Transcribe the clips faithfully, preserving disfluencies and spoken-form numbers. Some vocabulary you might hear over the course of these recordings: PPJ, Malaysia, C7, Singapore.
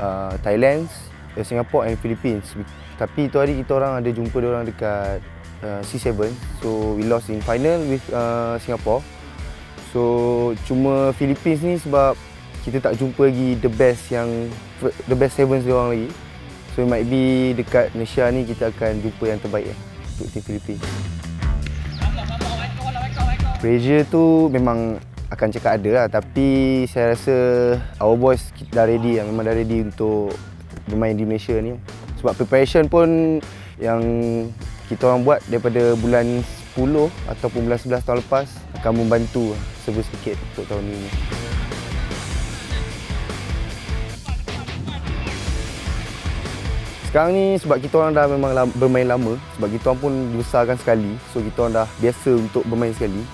uh, Thailand, Singapore and Philippines. Tapi tu hari kita orang ada jumpa dia orang dekat uh, C seven. So we lost in final with uh, Singapore. So cuma Philippines ni sebab kita tak jumpa lagi the best yang the best sevens dia orang lagi. So it might be dekat Malaysia ni kita akan jumpa yang terbaik eh, untuk tim Philippines. Pressure tu memang akan cakap ada lah, tapi saya rasa our boys dah ready lah, memang dah ready untuk bermain di Malaysia ni. Sebab preparation pun yang kita orang buat daripada bulan sepuluh ataupun bulan sebelas tahun lepas akan membantu serba sedikit untuk tahun ini. Sekarang ni sebab kita orang dah memang bermain lama, sebab kita orang pun dibesarkan sekali, so kita orang dah biasa untuk bermain sekali.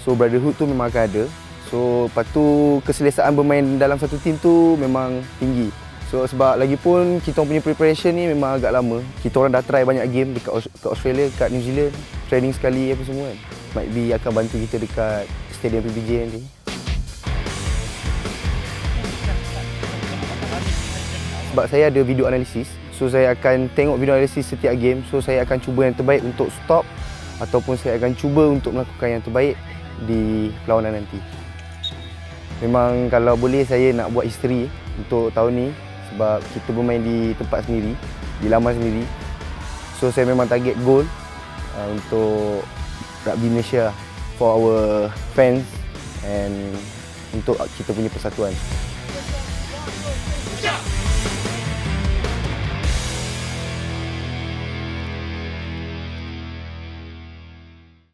So brotherhood tu memang akan ada. So lepas tu keselesaan bermain dalam satu tim tu memang tinggi. So sebab lagipun kita orang punya preparation ni memang agak lama. Kita orang dah try banyak game dekat Australia, dekat New Zealand, training sekali apa semua kan. Might be akan bantu kita dekat stadium P P J nanti. Sebab saya ada video analisis, so saya akan tengok video analisis setiap game. So saya akan cuba yang terbaik untuk stop ataupun saya akan cuba untuk melakukan yang terbaik di perlawanan nanti. Memang kalau boleh saya nak buat history untuk tahun ni sebab kita bermain di tempat sendiri, di laman sendiri. So saya memang target goal uh, untuk rugby Malaysia for our fans and untuk kita punya persatuan.